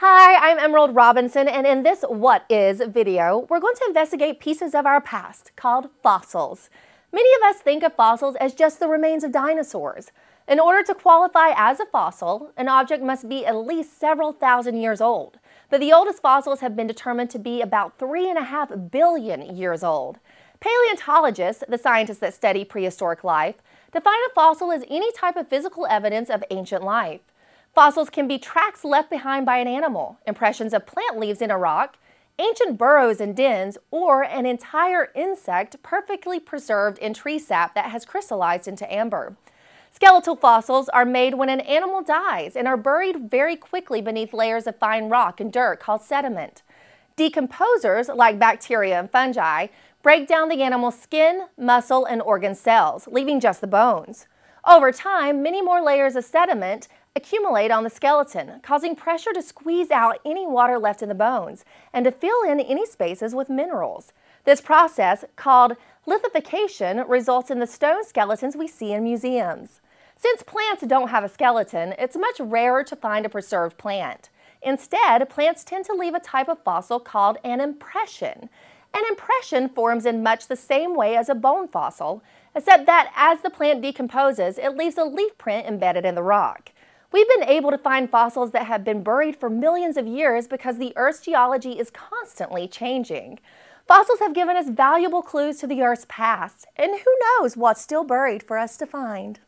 Hi, I'm Emerald Robinson, and in this What Is video, we're going to investigate pieces of our past called fossils. Many of us think of fossils as just the remains of dinosaurs. In order to qualify as a fossil, an object must be at least several thousand years old. But the oldest fossils have been determined to be about 3.5 billion years old. Paleontologists, the scientists that study prehistoric life, define a fossil as any type of physical evidence of ancient life. Fossils can be tracks left behind by an animal, impressions of plant leaves in a rock, ancient burrows and dens, or an entire insect perfectly preserved in tree sap that has crystallized into amber. Skeletal fossils are made when an animal dies and are buried very quickly beneath layers of fine rock and dirt called sediment. Decomposers, like bacteria and fungi, break down the animal's skin, muscle, and organ cells, leaving just the bones. Over time, many more layers of sediment accumulate on the skeleton, causing pressure to squeeze out any water left in the bones and to fill in any spaces with minerals. This process, called lithification, results in the stone skeletons we see in museums. Since plants don't have a skeleton, it's much rarer to find a preserved plant. Instead, plants tend to leave a type of fossil called an impression. An impression forms in much the same way as a bone fossil, except that as the plant decomposes, it leaves a leaf print embedded in the rock. We've been able to find fossils that have been buried for millions of years because the Earth's geology is constantly changing. Fossils have given us valuable clues to the Earth's past, and who knows what's still buried for us to find.